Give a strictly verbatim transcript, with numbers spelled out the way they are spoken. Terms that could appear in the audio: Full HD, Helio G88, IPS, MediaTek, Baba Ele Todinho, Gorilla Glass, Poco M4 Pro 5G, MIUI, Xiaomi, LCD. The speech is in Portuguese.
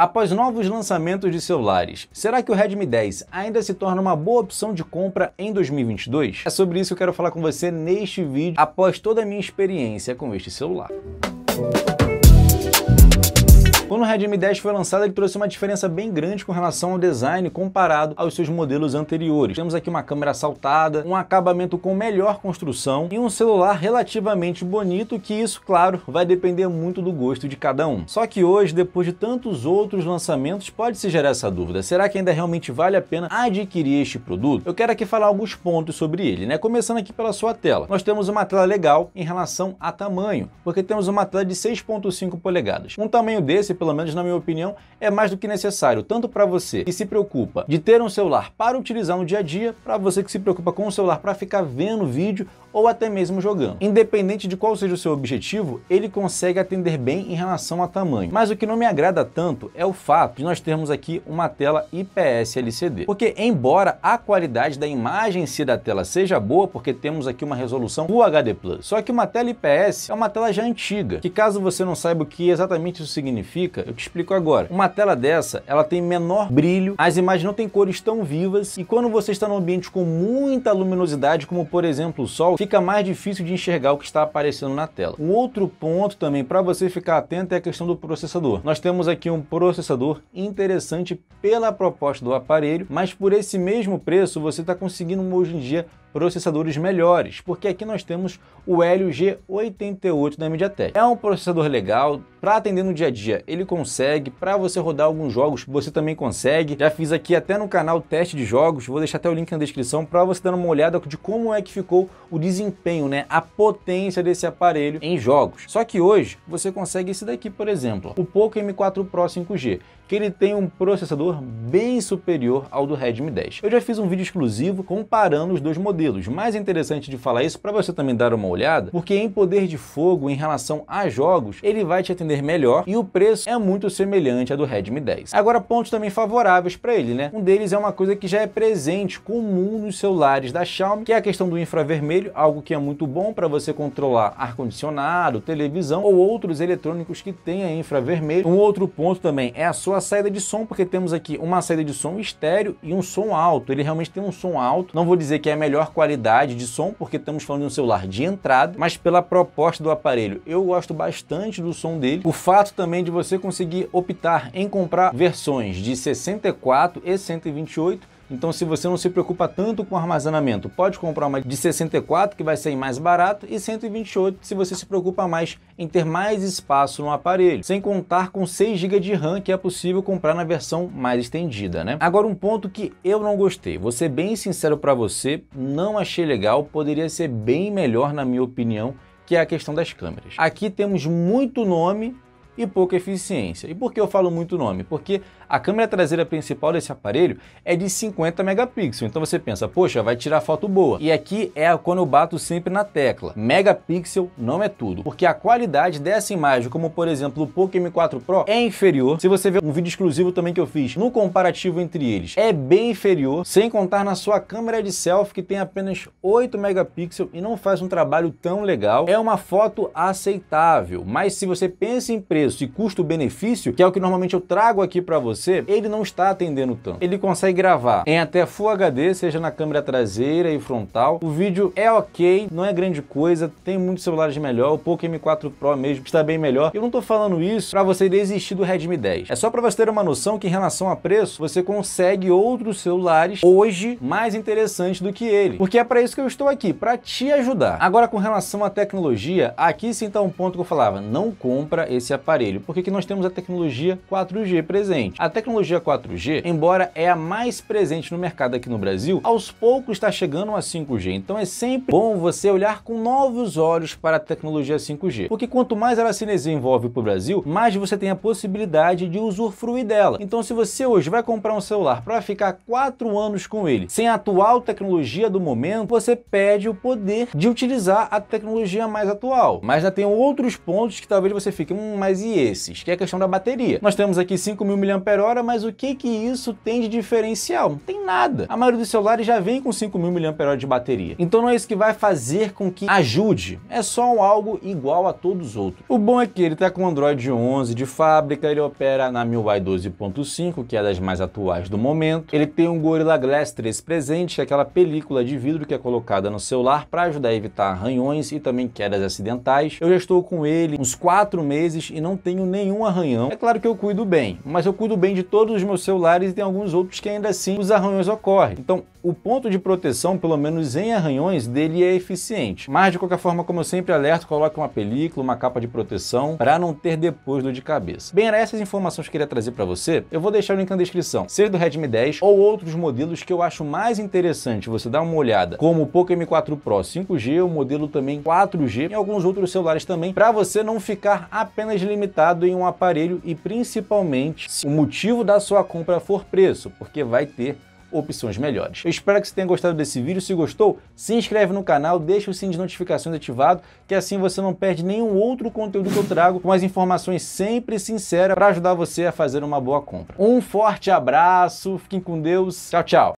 Após novos lançamentos de celulares, será que o Redmi dez ainda se torna uma boa opção de compra em dois mil e vinte e dois? É sobre isso que eu quero falar com você neste vídeo, após toda a minha experiência com este celular. Quando o Redmi dez foi lançado, ele trouxe uma diferença bem grande com relação ao design comparado aos seus modelos anteriores. Temos aqui uma câmera saltada, um acabamento com melhor construção e um celular relativamente bonito, que isso, claro, vai depender muito do gosto de cada um. Só que hoje, depois de tantos outros lançamentos, pode-se gerar essa dúvida: será que ainda realmente vale a pena adquirir este produto? Eu quero aqui falar alguns pontos sobre ele, né? Começando aqui pela sua tela. Nós temos uma tela legal em relação a tamanho, porque temos uma tela de seis vírgula cinco polegadas. Um tamanho desse, pelo menos na minha opinião, é mais do que necessário, tanto para você que se preocupa de ter um celular para utilizar no dia a dia, para você que se preocupa com o celular para ficar vendo vídeo ou até mesmo jogando. Independente de qual seja o seu objetivo, ele consegue atender bem em relação a tamanho. Mas o que não me agrada tanto é o fato de nós termos aqui uma tela I P S L C D, porque embora a qualidade da imagem em si da tela seja boa, porque temos aqui uma resolução Full H D plus, só que uma tela I P S é uma tela já antiga, que caso você não saiba o que exatamente isso significa, eu te explico agora. Uma tela dessa, ela tem menor brilho, as imagens não têm cores tão vivas, e quando você está num ambiente com muita luminosidade, como por exemplo o sol, fica mais difícil de enxergar o que está aparecendo na tela. Um outro ponto também para você ficar atento é a questão do processador. Nós temos aqui um processador interessante pela proposta do aparelho, mas por esse mesmo preço você está conseguindo hoje em dia processadores melhores, porque aqui nós temos o Helio G oitenta e oito da MediaTek. É um processador legal, para atender no dia a dia ele consegue, para você rodar alguns jogos você também consegue. Já fiz aqui até no canal teste de jogos, vou deixar até o link na descrição para você dar uma olhada de como é que ficou o desempenho, né, a potência desse aparelho em jogos. Só que hoje você consegue esse daqui, por exemplo, o Poco M quatro Pro cinco G, que ele tem um processador bem superior ao do Redmi dez. Eu já fiz um vídeo exclusivo comparando os dois modelos. Mais interessante de falar isso para você também dar uma olhada, porque em poder de fogo em relação a jogos, ele vai te atender melhor e o preço é muito semelhante a do Redmi dez. Agora, pontos também favoráveis para ele, né? Um deles é uma coisa que já é presente, comum nos celulares da Xiaomi, que é a questão do infravermelho, algo que é muito bom para você controlar ar-condicionado, televisão ou outros eletrônicos que tenha infravermelho. Um outro ponto também é a sua saída de som, porque temos aqui uma saída de som estéreo e um som alto. Ele realmente tem um som alto, não vou dizer que é a melhor qualidade de som, porque estamos falando de um celular de entrada, mas pela proposta do aparelho eu gosto bastante do som dele. O fato também de você conseguir optar em comprar versões de sessenta e quatro e cento e vinte e oito, então se você não se preocupa tanto com armazenamento, pode comprar uma de sessenta e quatro, que vai sair mais barato, e cento e vinte e oito se você se preocupa mais em ter mais espaço no aparelho, sem contar com seis gigas de RAM, que é possível comprar na versão mais estendida, né? Agora, um ponto que eu não gostei, vou ser bem sincero para você, não achei legal, poderia ser bem melhor na minha opinião, que é a questão das câmeras. Aqui temos muito nome e pouca eficiência. E por que eu falo muito nome? Porque a câmera traseira principal desse aparelho é de cinquenta megapixels, então você pensa, poxa, vai tirar foto boa. E aqui é quando eu bato sempre na tecla, megapixel não é tudo, porque a qualidade dessa imagem, como por exemplo o Poco M quatro Pro, é inferior. Se você ver um vídeo exclusivo também que eu fiz, no comparativo entre eles, é bem inferior, sem contar na sua câmera de selfie, que tem apenas oito megapixels e não faz um trabalho tão legal. É uma foto aceitável, mas se você pensa em preço e custo-benefício, que é o que normalmente eu trago aqui para você, ele não está atendendo tanto. Ele consegue gravar em até Full H D, seja na câmera traseira e frontal. O vídeo é ok, não é grande coisa, tem muitos celulares melhor, o Poco M quatro Pro mesmo está bem melhor. Eu não estou falando isso para você desistir do Redmi dez. É só para você ter uma noção que em relação a preço, você consegue outros celulares hoje mais interessantes do que ele, porque é para isso que eu estou aqui, para te ajudar. Agora, com relação à tecnologia, aqui sim está um ponto que eu falava, não compra esse aparelho. Porque que nós temos a tecnologia quatro G presente. A tecnologia quatro G, embora é a mais presente no mercado aqui no Brasil, aos poucos está chegando a cinco G. Então é sempre bom você olhar com novos olhos para a tecnologia cinco G, porque quanto mais ela se desenvolve para o Brasil, mais você tem a possibilidade de usufruir dela. Então se você hoje vai comprar um celular para ficar quatro anos com ele, sem a atual tecnologia do momento, você perde o poder de utilizar a tecnologia mais atual. Mas já tem outros pontos que talvez você fique, hum, mas e e esses, que é a questão da bateria. Nós temos aqui cinco mil miliampères-hora, mas o que que isso tem de diferencial? Não tem nada. A maioria dos celulares já vem com cinco mil miliampères-hora de bateria. Então não é isso que vai fazer com que ajude. É só algo igual a todos os outros. O bom é que ele está com o Android onze de fábrica, ele opera na MIUI doze ponto cinco, que é das mais atuais do momento. Ele tem um Gorilla Glass três presente, que é aquela película de vidro que é colocada no celular para ajudar a evitar arranhões e também quedas acidentais. Eu já estou com ele uns quatro meses e não tenho nenhum arranhão. É claro que eu cuido bem, mas eu cuido bem de todos os meus celulares e tem alguns outros que ainda assim os arranhões ocorrem. Então o ponto de proteção, pelo menos em arranhões, dele é eficiente. Mas de qualquer forma, como eu sempre alerto, coloque uma película, uma capa de proteção para não ter depois dor de cabeça. Bem, era essas informações que eu queria trazer para você. Eu vou deixar o link na descrição, seja do Redmi dez ou outros modelos que eu acho mais interessante você dar uma olhada, como o Poco M quatro Pro cinco G, o modelo também quatro G e alguns outros celulares também, para você não ficar apenas limitado em um aparelho e principalmente se o motivo da sua compra for preço, porque vai ter opções melhores. Eu espero que você tenha gostado desse vídeo. Se gostou, se inscreve no canal, deixa o sininho de notificações ativado, que assim você não perde nenhum outro conteúdo que eu trago, com as informações sempre sinceras para ajudar você a fazer uma boa compra. Um forte abraço, fiquem com Deus, tchau, tchau!